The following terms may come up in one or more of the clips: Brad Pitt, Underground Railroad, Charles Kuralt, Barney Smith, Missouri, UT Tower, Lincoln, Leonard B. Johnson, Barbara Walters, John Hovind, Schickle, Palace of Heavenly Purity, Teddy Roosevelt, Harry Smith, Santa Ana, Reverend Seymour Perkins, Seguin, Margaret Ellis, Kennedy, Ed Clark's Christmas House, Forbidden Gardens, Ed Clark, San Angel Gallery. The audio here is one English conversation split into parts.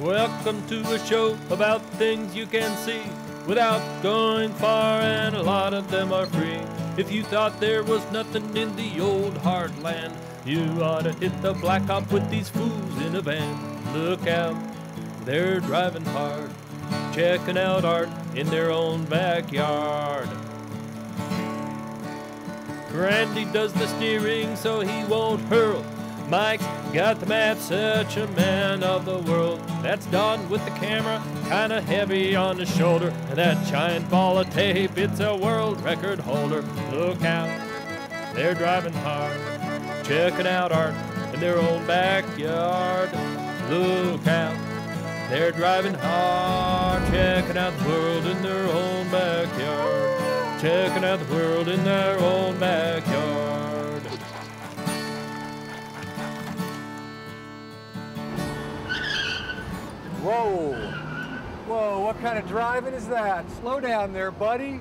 Welcome to a show about things you can see without going far, and a lot of them are free. If you thought there was nothing in the old hard land, you ought to hit the blacktop with these fools in a van. Look out, they're driving hard, checking out art in their own backyard. Randy does the steering so he won't hurl. Mike's got the map, such a man of the world. That's Don with the camera, kinda heavy on his shoulder. And that giant ball of tape, it's a world record holder. Look out, they're driving hard, checking out art in their own backyard. Look out, they're driving hard, checking out the world in their own backyard. Checking out the world in their own backyard. Whoa, whoa, what kind of driving is that? Slow down there, buddy.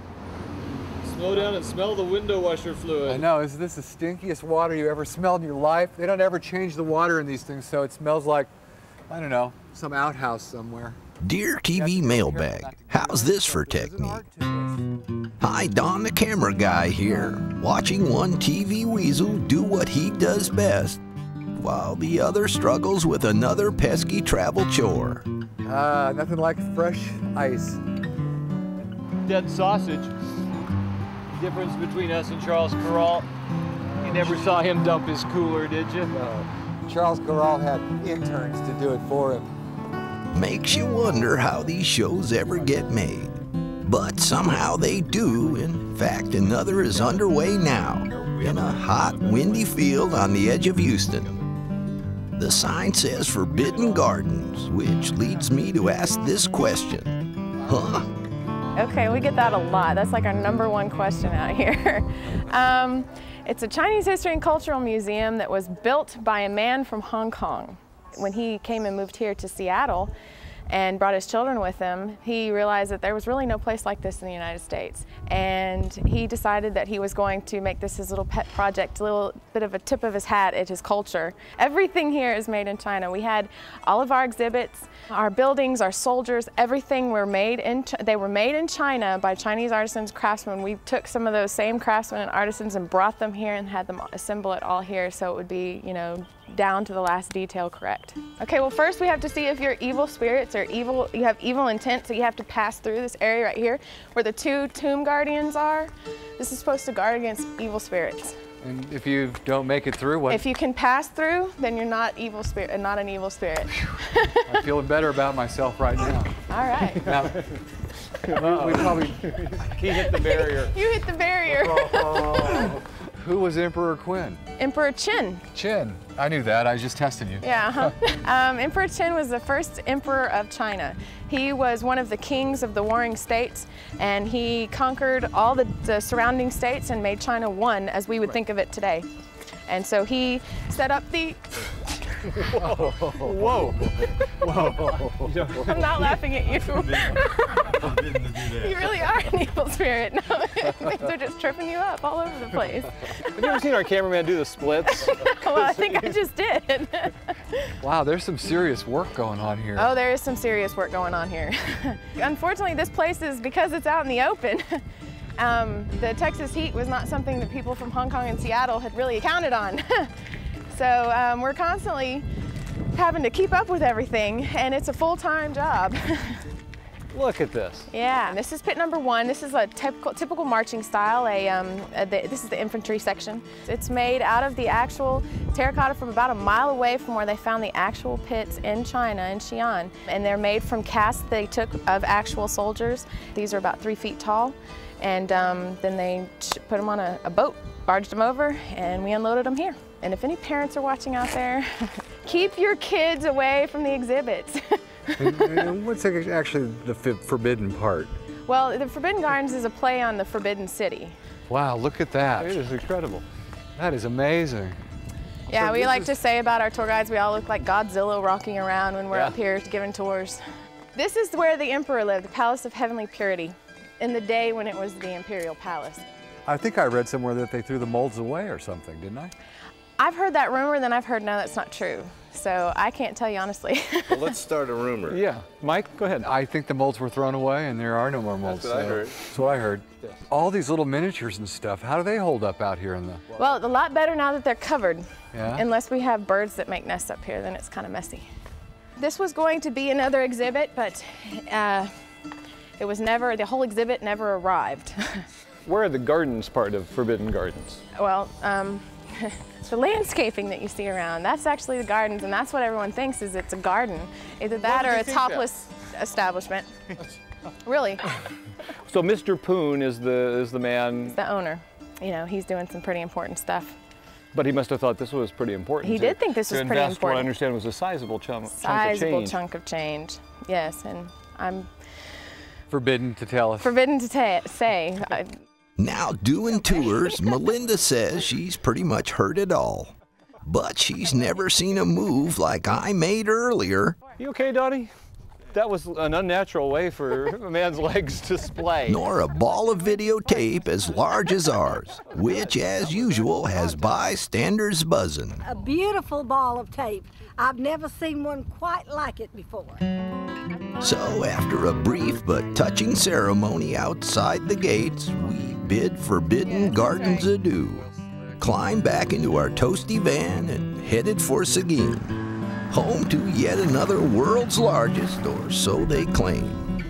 Slow down and smell the window washer fluid. I know, is this the stinkiest water you ever smelled in your life? They don't ever change the water in these things, so it smells like, I don't know, some outhouse somewhere. Dear TV Mailbag, how's this for technique? Hi, Don the camera guy here, watching one TV weasel do what he does best, while the other struggles with another pesky travel chore. Nothing like fresh ice. Dead sausage. The difference between us and Charles Kuralt. You never saw him dump his cooler, did you? No. Charles Kuralt had interns to do it for him. Makes you wonder how these shows ever get made. But somehow they do. In fact, another is underway now in a hot, windy field on the edge of Houston. The sign says Forbidden Gardens, which leads me to ask this question. Huh? Okay, we get that a lot. That's like our #1 question out here. It's a Chinese history and cultural museum that was built by a man from Hong Kong. When he came and moved here to Seattle and brought his children with him, he realized that there was really no place like this in the United States. And he decided that he was going to make this his little pet project, a little bit of a tip of his hat at his culture. Everything here is made in China. We had all of our exhibits, our buildings, our soldiers, everything were made in China. They were made in China by Chinese artisans, craftsmen. We took some of those same craftsmen and artisans and brought them here and had them assemble it all here so it would be, you know, down to the last detail correct. Okay, well first we have to see if you're evil spirits or evil, you have evil intent, so you have to pass through this area right here where the 2 tomb guardians are. This is supposed to guard against evil spirits. And if you don't make it through, what? If you can pass through, then you're not evil spirit, and not an evil spirit. I'm feeling better about myself right now. All right. Now, we probably, he hit the barrier. You hit the barrier. Who was Emperor Qin? Emperor Qin. Qin. I knew that. I was just testing you. Yeah. Emperor Qin was the first emperor of China. He was one of the kings of the warring states, and he conquered all the surrounding states and made China one, as we would think of it today. And so he set up the... Whoa! Whoa! Whoa! I'm not laughing at you. You really are an evil spirit. No, they're just tripping you up all over the place. Have you ever seen our cameraman do the splits? Well, I think I just did. Wow, there's some serious work going on here. Oh, there is some serious work going on here. Unfortunately, this place is, because it's out in the open, the Texas heat was not something that people from Hong Kong and Seattle had really counted on. So we're constantly having to keep up with everything, and it's a full-time job. Look at this. Yeah, and this is pit #1. This is a typical marching style. This is the infantry section. It's made out of the actual terracotta from about a mile away from where they found the actual pits in China, in Xi'an. And they're made from casts they took of actual soldiers. These are about 3 feet tall. And then they put them on a boat, barged them over, and we unloaded them here. And if any parents are watching out there, keep your kids away from the exhibits. And what's actually the forbidden part? Well, the Forbidden Gardens is a play on the Forbidden City. Wow, look at that. It is incredible. That is amazing. Yeah, so we like to say about our tour guides, we all look like Godzilla walking around when we're up here giving tours. This is where the emperor lived, the Palace of Heavenly Purity, in the day when it was the Imperial Palace. I think I read somewhere that they threw the molds away or something, didn't I? I've heard that rumor, then I've heard, no, that's not true. So I can't tell you honestly. Well, let's start a rumor. Yeah, Mike, go ahead. I think the molds were thrown away and there are no more molds. That's what I heard. That's what I heard. All these little miniatures and stuff, how do they hold up out here in the... Well, a lot better now that they're covered. Yeah. Unless we have birds that make nests up here, then it's kind of messy. This was going to be another exhibit, but it was never, the whole exhibit never arrived. Where are the gardens part of Forbidden Gardens? Well, the landscaping that you see around, that's actually the gardens, and that's what everyone thinks is it's a garden. Either that or a topless establishment. Really. So Mr. Poon is the man? He's the owner. You know, he's doing some pretty important stuff. But he must have thought this was pretty important. He did think this was pretty important. What I understand was a sizable chunk of change. Sizable chunk of change, yes, and I'm... Forbidden to tell us. Forbidden to say. Now doing tours, Melinda says she's pretty much heard it all. But she's never seen a move like I made earlier. You okay, Donnie? That was an unnatural way for a man's legs to splay. Nor a ball of videotape as large as ours, which, as usual, has bystanders buzzing. A beautiful ball of tape. I've never seen one quite like it before. So after a brief but touching ceremony outside the gates, we bid Forbidden Gardens adieu, climbed back into our toasty van, and headed for Seguin. Home to yet another world's largest, or so they claim.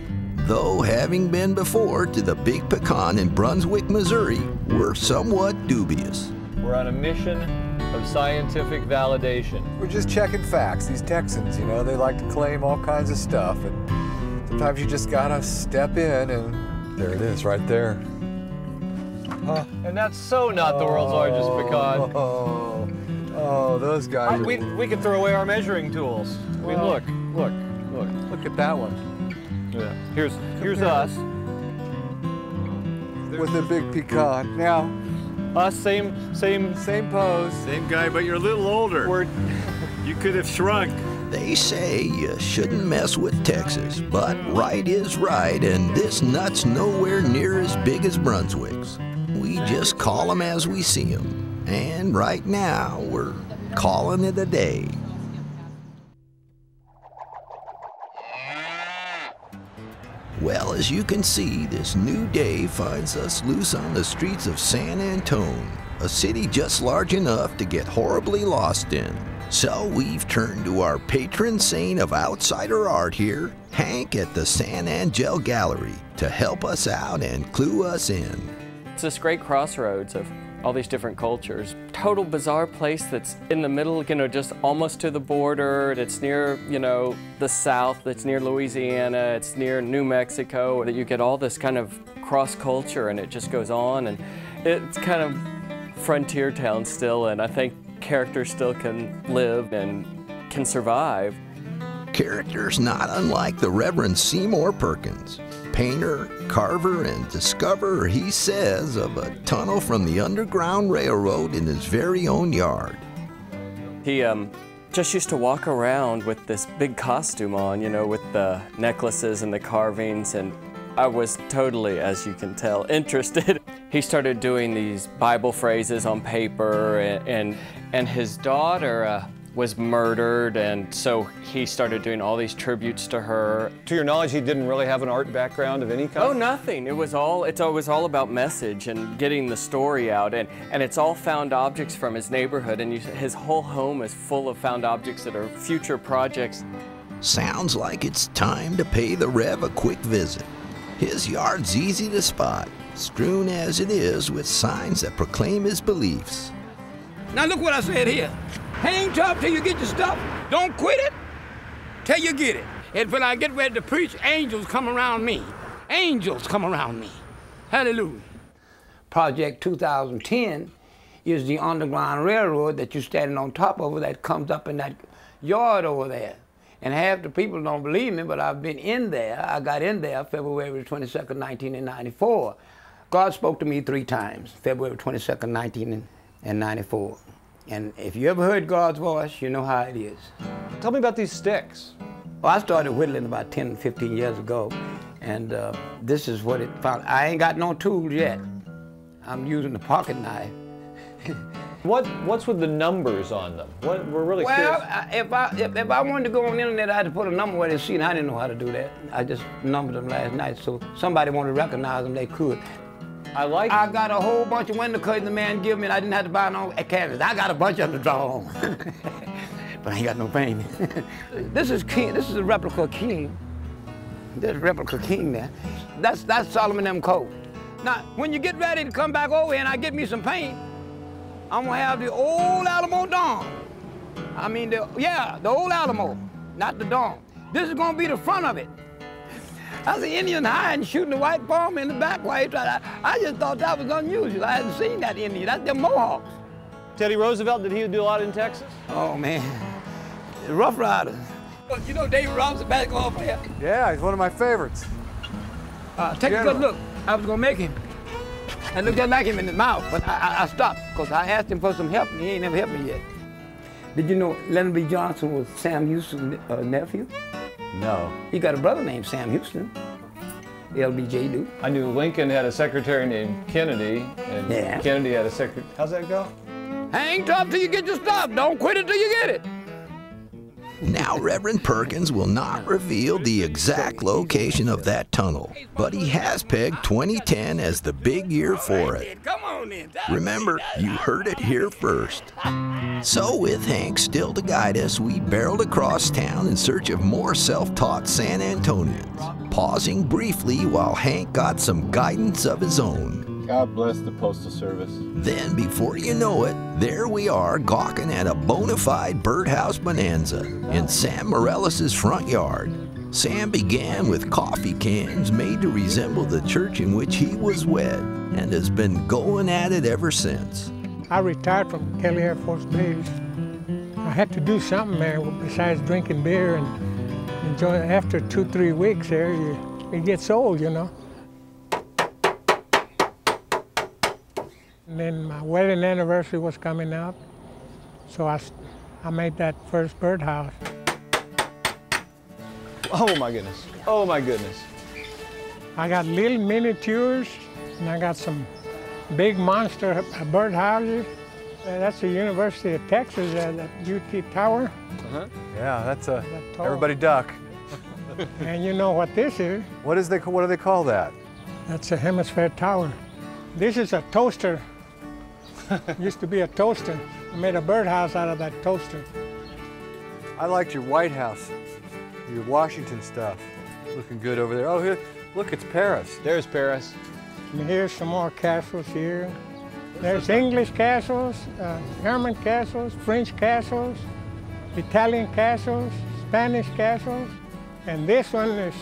Though having been before to the Big Pecan in Brunswick, Missouri, we're somewhat dubious. We're on a mission of scientific validation. We're just checking facts. These Texans, you know, they like to claim all kinds of stuff, and sometimes you just gotta step in, and there it is right there. Huh? And that's so not the world's largest pecan. Oh, those guys. We could throw away our measuring tools. Well, I mean, look at that one. Yeah. Here's us. With a big pecan. Now, us same pose. Same guy, but you're a little older. You could have shrunk. They say you shouldn't mess with Texas, but right is right, and this nut's nowhere near as big as Brunswick's. We just call them as we see them. And right now, we're calling it a day. Well, as you can see, this new day finds us loose on the streets of San Antone, a city just large enough to get horribly lost in. So we've turned to our patron saint of outsider art here, Hank at the San Angel Gallery, to help us out and clue us in. It's this great crossroads of all these different cultures. Total bizarre place that's in the middle, you know, just almost to the border. It's near, you know, the South, it's near Louisiana, it's near New Mexico. You get all this kind of cross-culture and it just goes on, and it's kind of frontier town still, and I think characters still can live and can survive. Characters not unlike the Reverend Seymour Perkins, painter, carver, and discoverer, he says, of a tunnel from the Underground Railroad in his very own yard. He just used to walk around with this big costume on, you know, with the necklaces and the carvings, and I was totally, as you can tell, interested. He started doing these Bible phrases on paper, and his daughter was murdered, and so he started doing all these tributes to her. To your knowledge, he didn't really have an art background of any kind? Oh, nothing. It was all about message and getting the story out, and it's all found objects from his neighborhood, and his whole home is full of found objects that are future projects. Sounds like it's time to pay the Rev a quick visit. His yard's easy to spot, strewn as it is with signs that proclaim his beliefs. Now look what I said here. Hang tough till you get your stuff. Don't quit it till you get it. And when I get ready to preach, angels come around me. Angels come around me. Hallelujah. Project 2010 is the Underground Railroad that you're standing on top of that comes up in that yard over there. And half the people don't believe me, but I've been in there. I got in there February 22nd, 1994. God spoke to me 3 times, February 22nd, 1994. And if you ever heard God's voice, you know how it is. Tell me about these sticks. Well, I started whittling about 10, 15 years ago, and this is what it found. I ain't got no tools yet. I'm using the pocket knife. What's with the numbers on them? We're really curious. Well, if I wanted to go on the internet, I had to put a number where they see, and I didn't know how to do that. I just numbered them last night, so somebody wanted to recognize them, they could. I got a whole bunch of window curtains the man gave me, and I didn't have to buy no canvas. I got a bunch of them to draw on, but I ain't got no paint. This is Qin. This is a replica of Qin. There's a replica Qin there. That's Solomon M. Cole. Now, when you get ready to come back over here and I get me some paint, I'm gonna have the old Alamo dome. I mean, the old Alamo, not the dome. This is gonna be the front of it. I see Indian hiding, shooting the white farmer in the back while he tried. I just thought that was unusual. I hadn't seen that Indian. That's the Mohawks. Teddy Roosevelt, did he do a lot in Texas? Oh, man. The Rough Riders. You know David Robinson, basketball player? Yeah, he's one of my favorites. Take a good look. I was gonna make him. I looked just like him in his mouth, but I stopped because I asked him for some help, and he ain't never helped me yet. Did you know Leonard B. Johnson was Sam Houston's nephew? No. He got a brother named Sam Houston. LBJ do. I knew Lincoln had a secretary named Kennedy, and Kennedy had a secretary. How's that go? Hang tough till you get your stuff. Don't quit it till you get it. Now, Reverend Perkins will not reveal the exact location of that tunnel, but he has pegged 2010 as the big year for it. Remember, you heard it here first. So with Hank still to guide us, we barreled across town in search of more self-taught San Antonians, pausing briefly while Hank got some guidance of his own. God bless the Postal Service. Then, before you know it, there we are gawking at a bona fide birdhouse bonanza in Sam Mirelez's front yard. Sam began with coffee cans made to resemble the church in which he was wed and has been going at it ever since. I retired from Kelly Air Force Base. I had to do something there besides drinking beer and enjoying. After 2-3 weeks there, it gets old, you know. And then my wedding anniversary was coming up, so I made that first birdhouse. Oh my goodness, oh my goodness. I got little miniatures, and I got some big monster birdhouses. That's the University of Texas, that UT Tower. Uh-huh. Yeah, that's a, everybody duck. And you know what this is. What do they call that? That's a hemisphere tower. This is a toaster. Used to be a toaster. I made a birdhouse out of that toaster. I liked your White House, your Washington stuff. Looking good over there. Oh, here, look, it's Paris. There's Paris. And here's some more castles here. There's English castles, German castles, French castles, Italian castles, Spanish castles. And this one is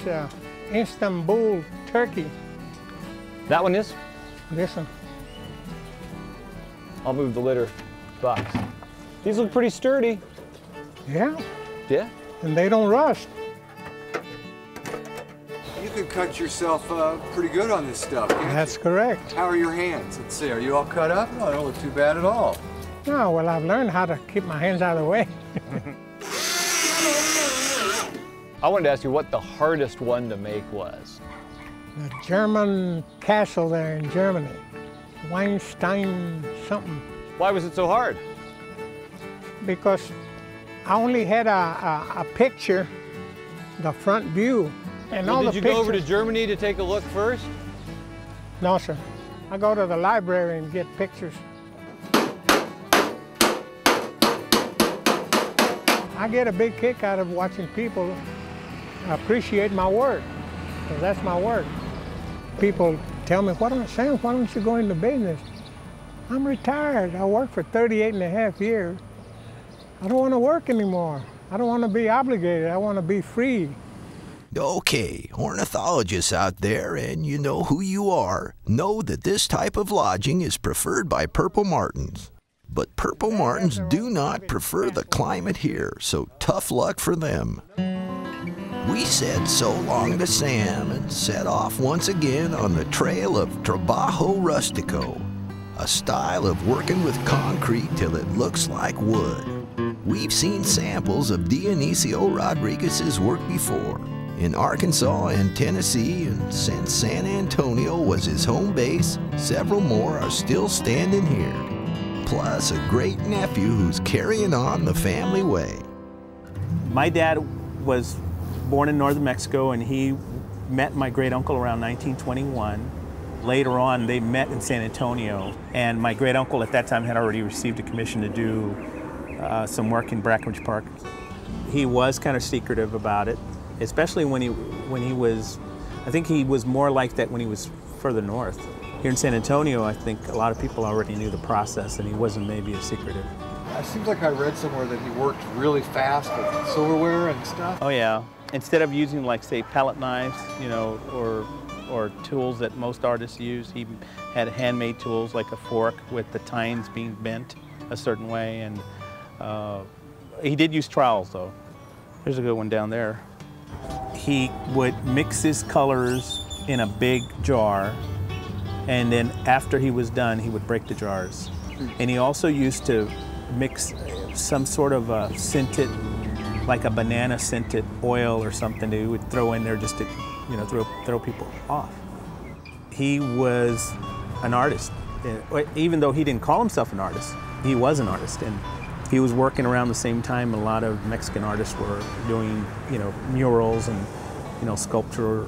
Istanbul, Turkey. That one is? This one. I'll move the litter box. These look pretty sturdy. Yeah. Yeah. And they don't rust. You can cut yourself pretty good on this stuff, can't you? That's correct. How are your hands? Let's see, are you all cut up? No, I don't look too bad at all. No, well, I've learned how to keep my hands out of the way. I wanted to ask you what the hardest one to make was. The German castle there in Germany, Weinstein something. Why was it so hard? Because I only had a picture, the front view, and all the pictures. Did you go over to Germany to take a look first? No, sir. I go to the library and get pictures. I get a big kick out of watching people appreciate my work, because that's my work. People tell me, Sam, why don't you go into business? I'm retired. I worked for 38 and a half years. I don't want to work anymore. I don't want to be obligated. I want to be free. Okay, ornithologists out there, and you know who you are, know that this type of lodging is preferred by Purple Martins. But Purple Martins do not prefer the climate here, so tough luck for them. We said so long to Sam and set off once again on the trail of Trabajo Rustico, a style of working with concrete till it looks like wood. We've seen samples of Dionisio Rodriguez's work before, in Arkansas and Tennessee, and since San Antonio was his home base, several more are still standing here. plus a great nephew who's carrying on the family way. My dad was born in northern Mexico, and he met my great uncle around 1921. Later on, they met in San Antonio, and my great uncle at that time had already received a commission to do some work in Brackenridge Park. He was kind of secretive about it, especially when he was, I think he was more like that when he was further north. Here in San Antonio, I think a lot of people already knew the process, and he wasn't maybe as secretive. It seems like I read somewhere that he worked really fast with silverware and stuff. Oh yeah. Instead of using, like, say, palette knives, you know, or tools that most artists use, he had handmade tools like a fork with the tines being bent a certain way. And he did use trowels, though. Here's a good one down there. He would mix his colors in a big jar, and then after he was done, he would break the jars. And he also used to mix some sort of a scented, like a banana scented oil or something that he would throw in there just to, you know, throw people off. He was an artist. Even though he didn't call himself an artist, he was an artist. And he was working around the same time a lot of Mexican artists were doing, you know, murals and, you know, sculpture.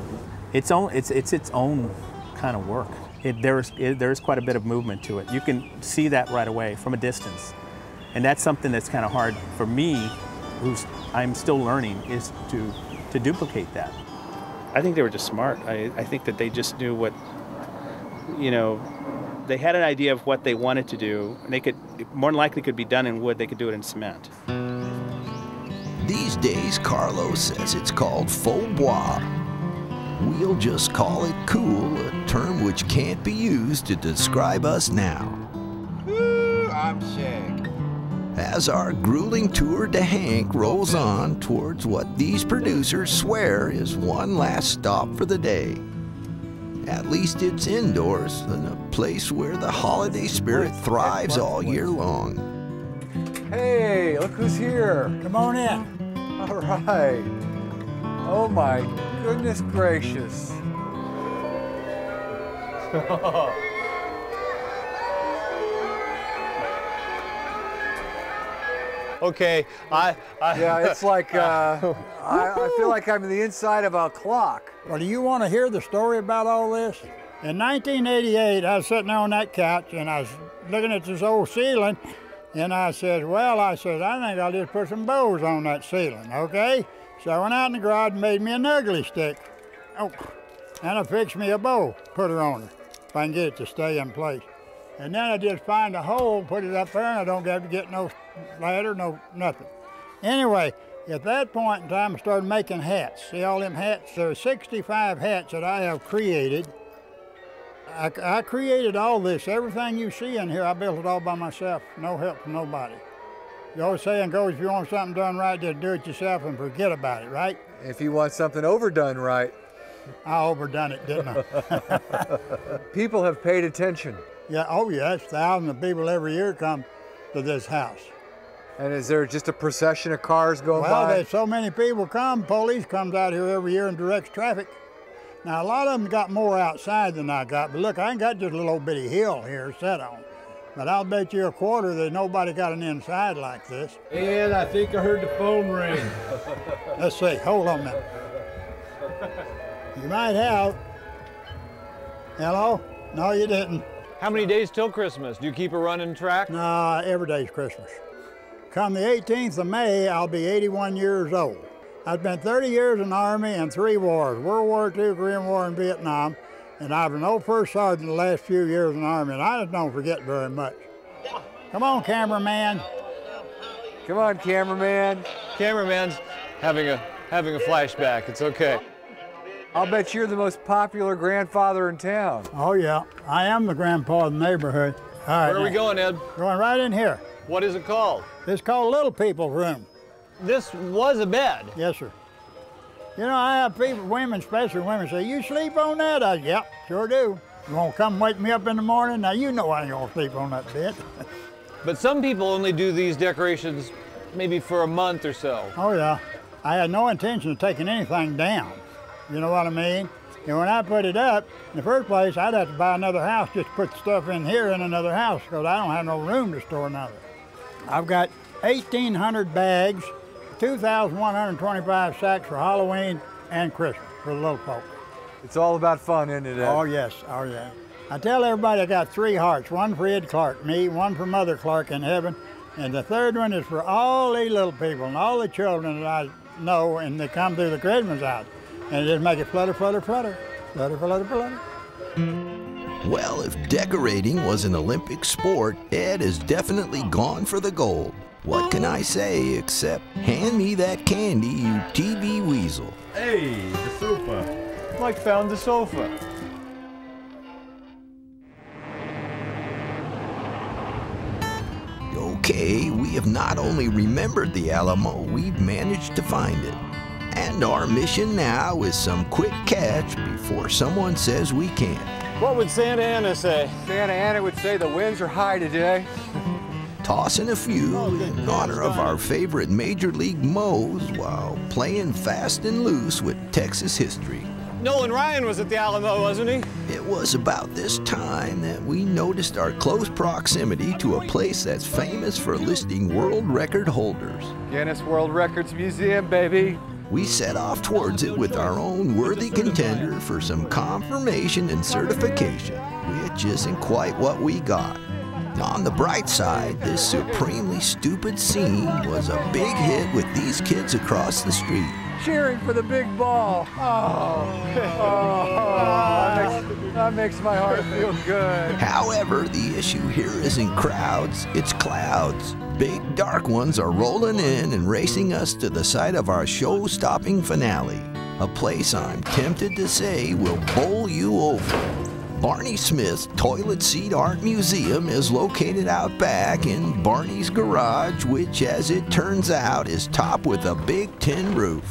It's its own kind of work. There's quite a bit of movement to it. You can see that right away from a distance. And that's something that's kind of hard for me, I'm still learning, is to duplicate that. I think they were just smart. I think that they just knew what, you know, they had an idea of what they wanted to do, and they could, more than likely could be done in wood, they could do it in cement. These days, Carlos says it's called faux bois. We'll just call it cool, a term which can't be used to describe us now. Ooh, I'm sick. As our grueling tour to Hank rolls on towards what these producers swear is one last stop for the day. At least it's indoors, and a place where the holiday spirit thrives all year long. Hey, look who's here. Come on in. All right. Oh my goodness gracious. Okay, yeah, it's like, I feel like I'm in the inside of a clock. Well, do you want to hear the story about all this? In 1988, I was sitting on that couch, and I was looking at this old ceiling, and I said, well, I think I'll just put some bows on that ceiling, okay? So I went out in the garage and made me an ugly stick. Oh, and I fixed me a bow, put her on her, if I can get it to stay in place. And then I just find a hole, put it up there, and I don't have to get no ladder, no nothing. Anyway, at that point in time, I started making hats. See all them hats? There are 65 hats that I have created. I created all this. Everything you see in here, I built it all by myself. No help from nobody. The old saying goes, if you want something done right, just do it yourself and forget about it, right? If you want something overdone right. I overdone it, didn't I? People have paid attention. Yeah, oh yes, thousands of people every year come to this house. And is there just a procession of cars going by? Well, there's so many people come, police comes out here every year and directs traffic. Now, a lot of them got more outside than I got, but look, I ain't got just a little bitty hill here to sit on. But I'll bet you a quarter that nobody got an inside like this. And I think I heard the phone ring. Let's see, hold on a minute. You might have. Hello? No, you didn't. How many days till Christmas? Do you keep a running track? No, every day's Christmas. Come the 18th of May, I'll be 81 years old. I've been 30 years in the Army and 3 wars, World War II, Korean War, and Vietnam. And I've been old first sergeant the last few years in the Army, and I just don't forget very much. Come on, cameraman. Come on, cameraman. Cameraman's having a flashback. It's okay. I'll bet you're the most popular grandfather in town. Oh, yeah. I am the grandpa of the neighborhood. All right, where are we going, Ed? Going right in here. What is it called? It's called Little People's Room. This was a bed? Yes, sir. You know, I have people, women, especially women, say, you sleep on that? I say, yep, sure do. You want to come wake me up in the morning? Now, you know I ain't going to sleep on that bed. But some people only do these decorations maybe for a month or so. Oh, yeah. I had no intention of taking anything down. You know what I mean? And when I put it up, in the first place, I'd have to buy another house just to put stuff in here in another house because I don't have no room to store another. I've got 1,800 bags, 2,125 sacks for Halloween and Christmas for the little folks. It's all about fun, isn't it, Ed? Oh, yes. Oh, yeah. I tell everybody I got three hearts, one for Ed Clark, me, one for Mother Clark in heaven, and the third one is for all these little people and all the children that I know and they come through the Christmas house. And just make it flutter, flutter, flutter. Flutter, flutter, flutter. Well, if decorating was an Olympic sport, Ed has definitely gone for the gold. What can I say except hand me that candy, you TV weasel. Hey, the sofa. Mike found the sofa. Okay, we have not only remembered the Alamo, we've managed to find it. And our mission now is some quick catch before someone says we can't. What would Santa Ana say? Santa Ana would say the winds are high today. Toss in a few in honor of our favorite Major League Mo's while playing fast and loose with Texas history. Nolan Ryan was at the Alamo, wasn't he? It was about this time that we noticed our close proximity to a place that's famous for listing world record holders. Guinness World Records Museum, baby. We set off towards it with our own worthy contender for some confirmation and certification, which isn't quite what we got. On the bright side, this supremely stupid scene was a big hit with these kids across the street. Cheering for the big ball. That makes my heart feel good. However, the issue here isn't crowds, it's clouds. Big dark ones are rolling in and racing us to the site of our show-stopping finale, a place I'm tempted to say will bowl you over. Barney Smith's Toilet Seat Art Museum is located out back in Barney's garage, which as it turns out is topped with a big tin roof.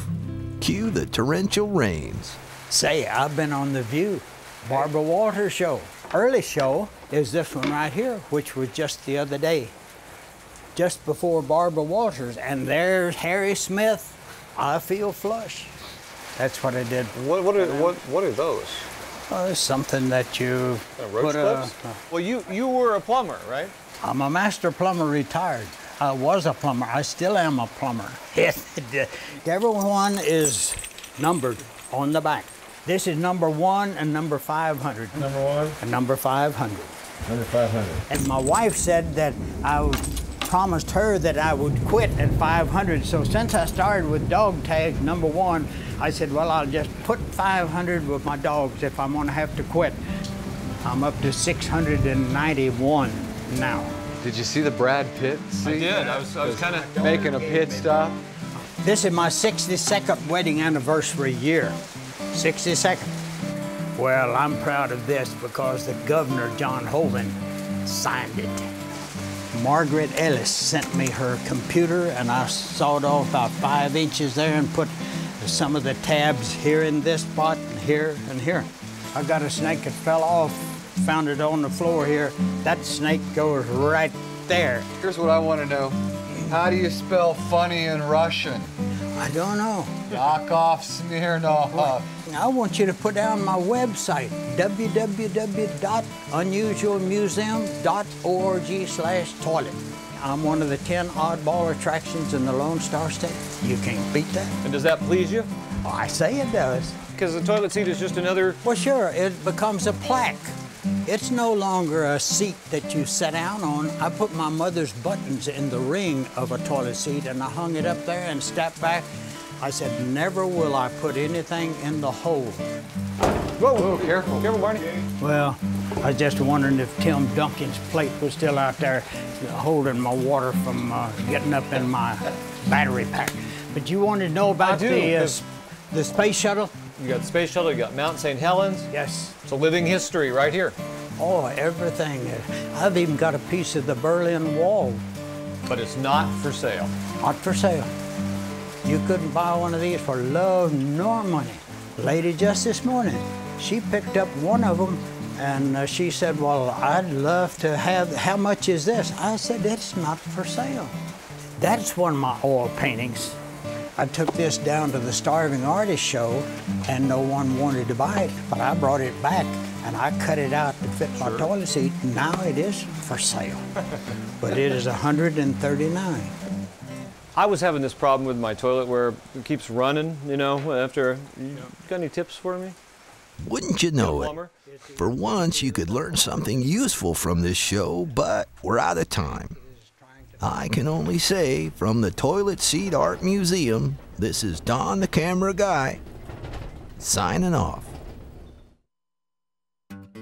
Cue the torrential rains. Say, I've been on The View, Barbara Walters show. Early show is this one right here, which was just the other day, just before Barbara Walters, and there's Harry Smith, I Feel Flush. That's what I did. What are those? Something that you put a... Well, you were a plumber, right? I'm a master plumber, retired. I was a plumber. I still am a plumber. Everyone is numbered on the back. This is number 1 and number 500. Number 1? And number 500. Number 500. And my wife said that I promised her that I would quit at 500. So since I started with dog tag number 1, I said, well, I'll just put 500 with my dogs if I'm going to have to quit. I'm up to 691 now. Did you see the Brad Pitt scene? I did. I was kind of making a pit stop. This is my 62nd wedding anniversary year. 62nd. Well, I'm proud of this because the governor, John Hovind, signed it. Margaret Ellis sent me her computer, and I sawed off about 5 inches there and put some of the tabs here in this spot, and here and here. I got a snake that fell off, found it on the floor here. That snake goes right there. Here's what I want to know. How do you spell funny in Russian? I don't know. Knock off Smirnoff. I want you to put down my website, www.unusualmuseum.org/toilet. I'm one of the 10 oddball attractions in the Lone Star State. You can't beat that. And does that please you? Oh, I say it does. Because the toilet seat is just another... Well, sure, it becomes a plaque. It's no longer a seat that you sit down on. I put my mother's buttons in the ring of a toilet seat, and I hung it up there and stepped back. I said, never will I put anything in the hole. Whoa, whoa, careful. Careful, Barney. Well, I was just wondering if Tim Duncan's plate was still out there holding my water from getting up in my battery pack. But you wanted to know about the space shuttle? You got the space shuttle, you got Mount St. Helens. Yes. It's a living history right here. Oh, everything. I've even got a piece of the Berlin Wall. But it's not for sale. Not for sale. You couldn't buy one of these for love nor money. Lady just this morning, she picked up one of them, and she said, well, I'd love to have, how much is this? I said, it's not for sale. That's one of my oil paintings. I took this down to the Starving Artist Show, and no one wanted to buy it, but I brought it back, and I cut it out to fit my toilet seat. Now it is for sale, but it is $139. I was having this problem with my toilet where it keeps running, you know, after. You got any tips for me? Wouldn't you know it? For once, you could learn something useful from this show, but we're out of time. I can only say, from the Toilet Seat Art Museum, this is Don the Camera Guy, signing off.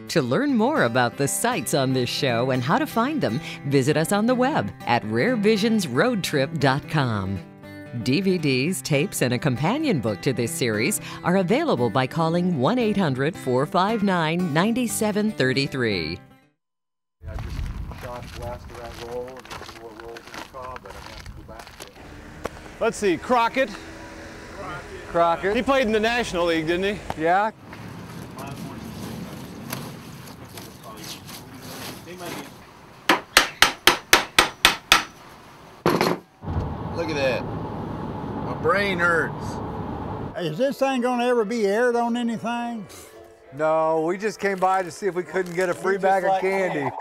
To learn more about the sites on this show and how to find them, visit us on the web at rarevisionsroadtrip.com. DVDs, tapes, and a companion book to this series are available by calling 1-800-459-9733. I just shot the last of that roll, and there's more rolls in the car, but I have to go back to it. Let's see, Crockett. He played in the National League, didn't he? Yeah. Look at that. My brain hurts. Is this thing gonna ever be aired on anything? No, we just came by to see if we couldn't get a free bag of candy.